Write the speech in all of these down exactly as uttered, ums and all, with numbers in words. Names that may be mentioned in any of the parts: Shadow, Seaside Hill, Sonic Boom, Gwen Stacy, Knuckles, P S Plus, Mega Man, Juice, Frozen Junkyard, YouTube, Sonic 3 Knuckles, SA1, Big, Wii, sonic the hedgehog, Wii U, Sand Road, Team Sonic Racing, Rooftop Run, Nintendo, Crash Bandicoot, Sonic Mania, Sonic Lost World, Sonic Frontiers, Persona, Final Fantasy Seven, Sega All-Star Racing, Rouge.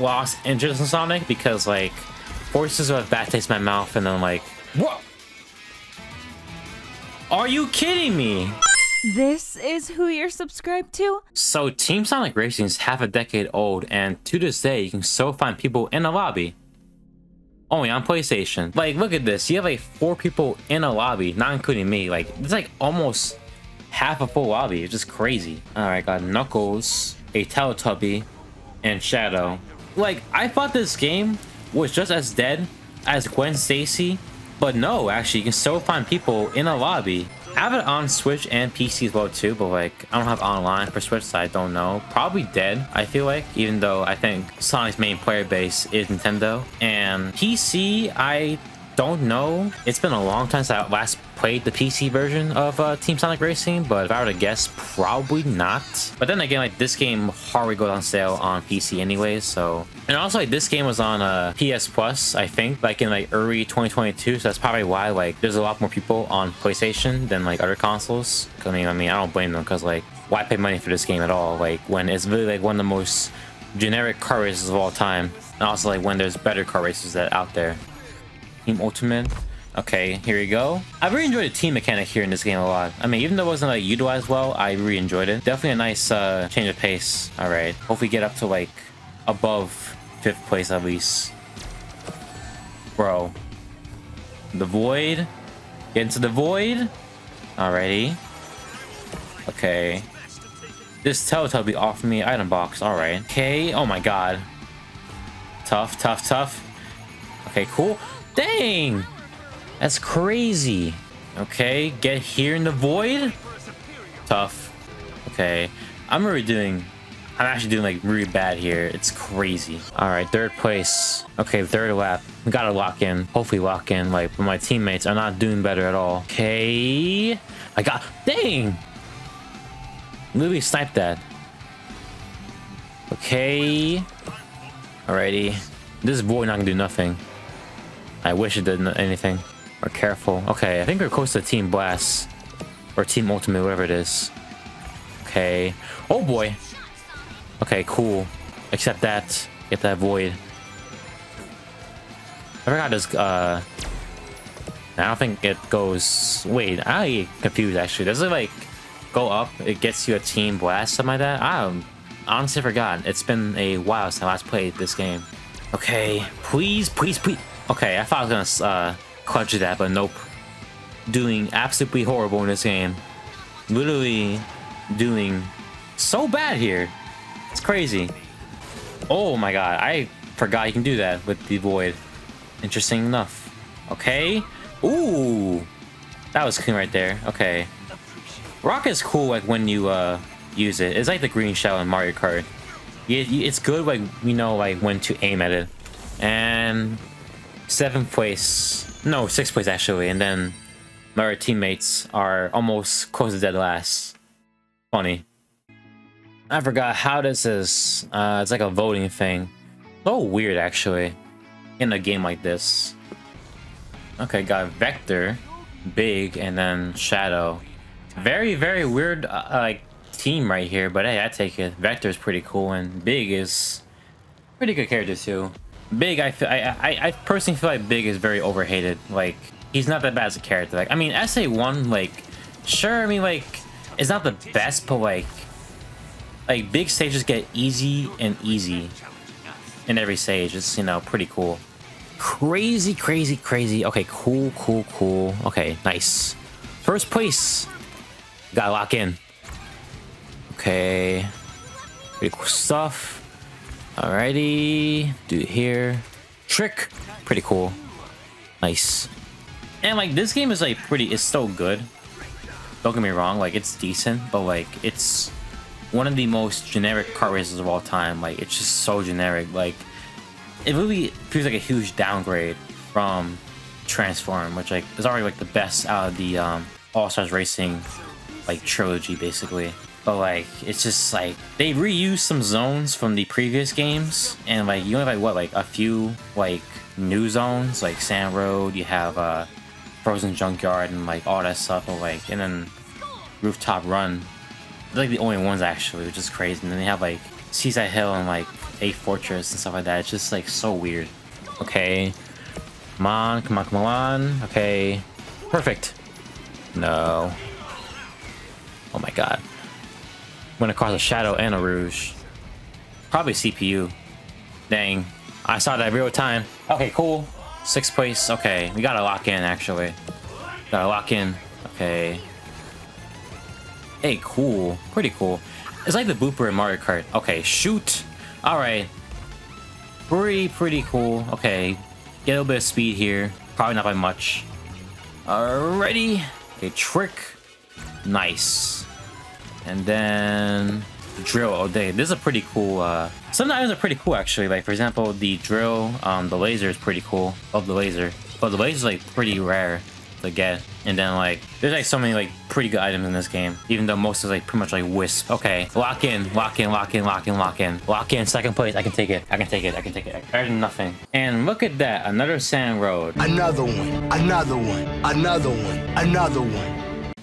lost interest in Sonic because like Forces would have bad taste in my mouth, and then like, what? Are you kidding me? This is who you're subscribed to? So Team Sonic Racing is half a decade old, and to this day you can still find people in a lobby. Only on PlayStation. Like, look at this. You have like four people in a lobby, not including me. Like, it's like almost half a full lobby. It's just crazy. Alright, got Knuckles, a Teletubby, and Shadow. Like, I thought this game was just as dead as Gwen Stacy, but no, actually, you can still find people in a lobby. I have it on Switch and P C as well too, but like I don't have online for Switch, so I don't know. Probably dead, I feel like, even though I think Sonic's main player base is Nintendo. And P C, I don't know. It's been a long time since I last played the P C version of uh, Team Sonic Racing, but if I were to guess, probably not. But then again, like this game hardly goes on sale on P C anyways, so. And also, like this game was on uh, P S Plus, I think, like in like early twenty twenty-two, so that's probably why like there's a lot more people on PlayStation than like other consoles. I mean, I mean, I don't blame them, because like why pay money for this game at all? Like when it's really like one of the most generic car races of all time, and also like when there's better car races that out there. Team Ultimate. Okay, here we go. I really enjoyed the team mechanic here in this game a lot. I mean, even though it wasn't like utilized well, I really enjoyed it. Definitely a nice uh, change of pace. All right, hopefully get up to like above fifth place at least. Bro, the void. Get into the void. Alrighty. Okay. This Teletubby off me. Item box. All right. Okay. Oh my God. Tough, tough, tough. Okay, cool. Dang, that's crazy. Okay, get here in the void. Tough. Okay, I'm really doing I'm actually doing like really bad here. It's crazy. All right, third place. Okay, third lap. We gotta lock in, hopefully lock in, like, but my teammates are not doing better at all. Okay, I got, dang, literally sniped that. Okay, alrighty, this void not gonna do nothing. I wish it did anything. We're careful. Okay, I think we're close to Team Blast. Or Team Ultimate, whatever it is. Okay. Oh boy! Okay, cool. Except that. Get that void. I forgot this, uh... I don't think it goes... Wait, I get confused actually. Does it like go up? It gets you a Team Blast, something like that? I honestly forgot. It's been a while since I last played this game. Okay. Please, please, please. Okay, I thought I was gonna uh, clutch that, but nope. Doing absolutely horrible in this game. Literally doing so bad here. It's crazy. Oh my God, I forgot you can do that with the void. Interesting enough. Okay. Ooh, that was clean right there. Okay. Rocket's cool like when you uh, use it. It's like the green shell in Mario Kart. It, it's good like you know like when to aim at it. And seventh place, no, sixth place actually, and then our teammates are almost close to dead last. Funny. I forgot how this is. Uh, it's like a voting thing. So weird actually, in a game like this. Okay, got Vector, Big, and then Shadow. Very, very weird uh, like team right here, but hey, I take it. Vector is pretty cool, and Big is pretty good character too. Big, I, feel, I I I personally feel like Big is very overhated. Like he's not that bad as a character. Like I mean, S A one, like sure, I mean like it's not the best, but like like big stages get easy and easy in every stage. It's you know pretty cool. Crazy, crazy, crazy. Okay, cool, cool, cool. Okay, nice. First place. Gotta lock in. Okay, pretty cool stuff. Alrighty, do it here. Trick, pretty cool, nice. And like this game is like pretty, it's so good. Don't get me wrong, like it's decent, but like it's one of the most generic kart races of all time. Like it's just so generic. Like it really feels like a huge downgrade from Transform, which like is already like the best out of the um, All-Star Racing like trilogy basically. But like it's just like they reused some zones from the previous games, and like you only have like what like a few like new zones like Sand Road, you have uh Frozen Junkyard and like all that stuff, but like and then Rooftop Run. They're like the only ones actually, which is crazy. And then they have like Seaside Hill and like a fortress and stuff like that. It's just like so weird. Okay. Come on, come on, come on. Okay. Perfect. No. Oh my god. I'm gonna cause a Shadow and a Rouge. Probably C P U. Dang. I saw that real time. Okay, cool. Sixth place. Okay. We gotta lock in, actually. Gotta lock in. Okay. Hey, cool. Pretty cool. It's like the Booper in Mario Kart. Okay, shoot. Alright. Pretty, pretty cool. Okay. Get a little bit of speed here. Probably not by much. Alrighty. Okay, trick. Nice. And then the drill all day. This is a pretty cool. Uh, some items are pretty cool actually. Like for example, the drill, um, the laser is pretty cool. Love the laser, but the laser is like pretty rare to get. And then like there's like so many like pretty good items in this game. Even though most is like pretty much like wisp. Okay, lock in, lock in, lock in, lock in, lock in, lock in. Second place. I can take it. I can take it. I can take it. Better than nothing. And look at that, another Sand Road. Another one. Another one. Another one. Another one.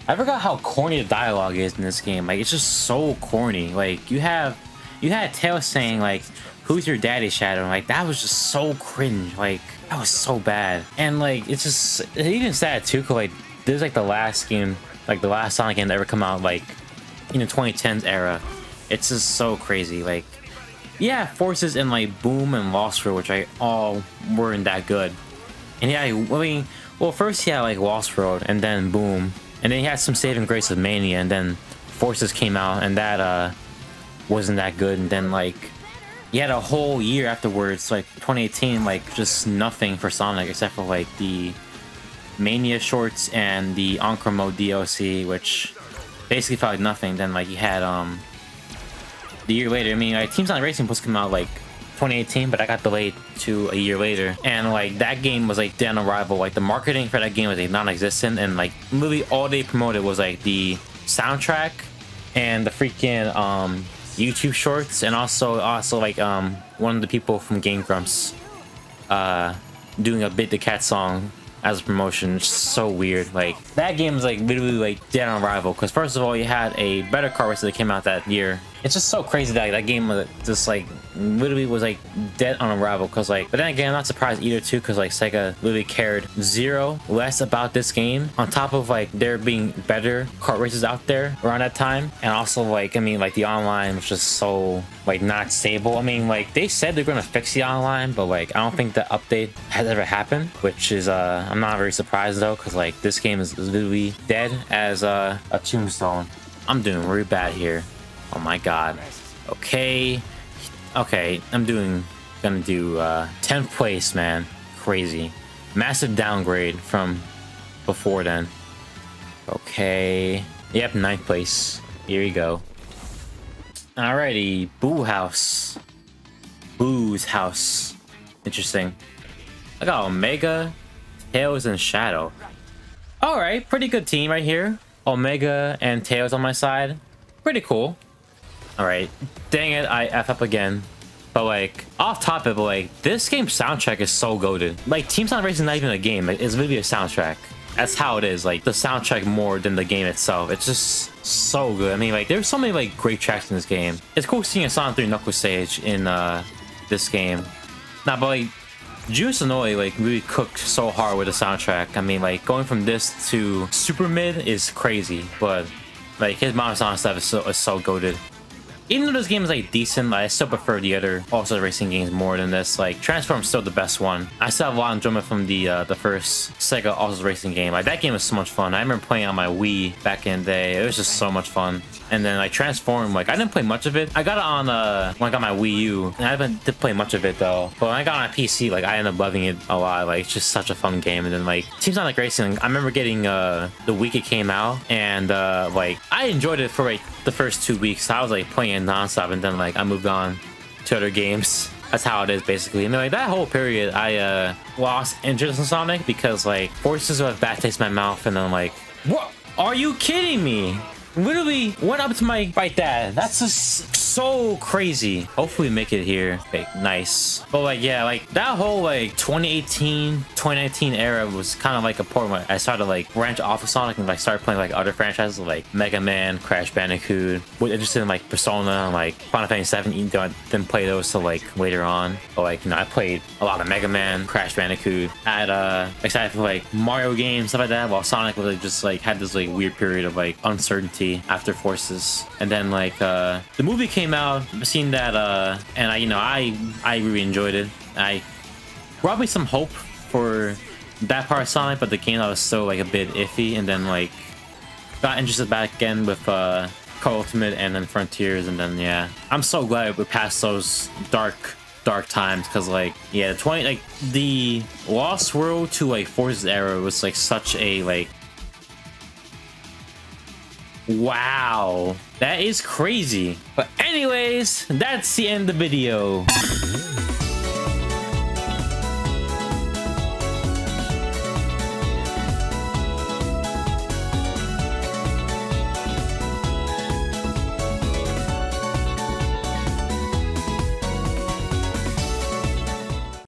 I forgot how corny the dialogue is in this game. Like, it's just so corny. Like, you have... You had Tails saying, like, who's your daddy, Shadow? And, like, that was just so cringe. Like, that was so bad. And, like, it's just... It's even sad, too, because, like, this is, like, the last game... Like, the last Sonic game to ever come out, like, in the twenty tens era. It's just so crazy. Like, yeah, Forces and, like, Boom and Lost World, which, like, all weren't that good. And, yeah, I mean... Well, first he had, like, Lost World, and then Boom. And then he had some saving grace of Mania, and then Forces came out, and that uh, wasn't that good. And then, like, he had a whole year afterwards, like twenty eighteen, like just nothing for Sonic except for like the Mania shorts and the Encore Mode D L C, which basically felt like nothing. Then, like, he had um the year later. I mean, like, Team Sonic Racing was supposed to come out like twenty eighteen, but I got delayed to a year later, and like that game was like dead on arrival. Like the marketing for that game was like non-existent, and like literally all they promoted was like the soundtrack and the freaking um YouTube shorts, and also also like um one of the people from Game Grumps uh doing a Bit the Cat song as a promotion. It's so weird. Like that game is like literally like dead on arrival, because first of all you had a better car race that came out that year. It's just so crazy that like, that game was just like literally was like dead on arrival, because like, but then again I'm not surprised either too, because like Sega literally cared zero less about this game, on top of like there being better kart races out there around that time. And also like, I mean, like the online was just so like not stable. I mean, like they said they're gonna fix the online, but like I don't think the update has ever happened, which is uh I'm not very surprised though, because like this game is literally dead as uh, a tombstone. I'm doing really bad here. Oh my god. Okay. Okay, I'm doing... Gonna do uh, tenth place, man. Crazy. Massive downgrade from before then. Okay. Yep, ninth place. Here we go. Alrighty. Boo House. Boo's House. Interesting. I got Omega, Tails, and Shadow. Alright, pretty good team right here. Omega and Tails on my side. Pretty cool. Alright, dang it, I F up again. But like, off topic, but like, this game's soundtrack is so goated. Like, Team Sonic Racing is not even a game, like, it's literally a soundtrack. That's how it is, like, the soundtrack more than the game itself. It's just so good. I mean, like, there's so many, like, great tracks in this game. It's cool seeing a Sonic three Knuckles stage in, uh, this game. Nah, but like, Juice and Oi, like, really cooked so hard with the soundtrack. I mean, like, going from this to Super Mid is crazy, but, like, his Modern Sonic stuff is so, is so goated. Even though this game is like decent, like, I still prefer the other All-Star Racing games more than this. Like Transform is still the best one. I still have a lot of enjoyment from the uh, the first Sega All-Star Racing game. Like that game was so much fun. I remember playing on my Wii back in the day. It was just so much fun. And then like Transform, like I didn't play much of it. I got it on uh when I got my Wii U, and I haven't did play much of it though. But when I got on my P C, like I ended up loving it a lot. Like it's just such a fun game. And then like Team Sonic Racing, I remember getting uh the week it came out, and uh like I enjoyed it for like the first two weeks. So I was like playing non-stop, and then like I moved on to other games. That's how it is basically. And then like that whole period I uh lost interest in Sonic, because like Forces would have bad taste in my mouth, and then like, what, are you kidding me? literally went up to my right there. That's just so crazy. Hopefully we make it here. Okay, nice. But like, yeah, like that whole like twenty eighteen, twenty nineteen era was kind of like a point where I started like branch off of Sonic and like started playing like other franchises like Mega Man, Crash Bandicoot. Was interested in like Persona and like Final Fantasy Seven. You know, I didn't play those till like later on. But like, you know, I played a lot of Mega Man, Crash Bandicoot. I had uh, excited for like Mario games, stuff like that. While Sonic was like, just like had this like weird period of like uncertainty after Forces, and then like uh, the movie came out. I've seen that, uh, and I, you know, I I really enjoyed it. I brought me some hope for that part of Sonic, but the game that was so like a bit iffy, and then like got interested back again with uh, Ultimate and then Frontiers, and then yeah, I'm so glad we passed those dark. dark times, because like yeah, twenty like the Lost World to like Forces era was like such a like wow, that is crazy. But anyways, that's the end of the video.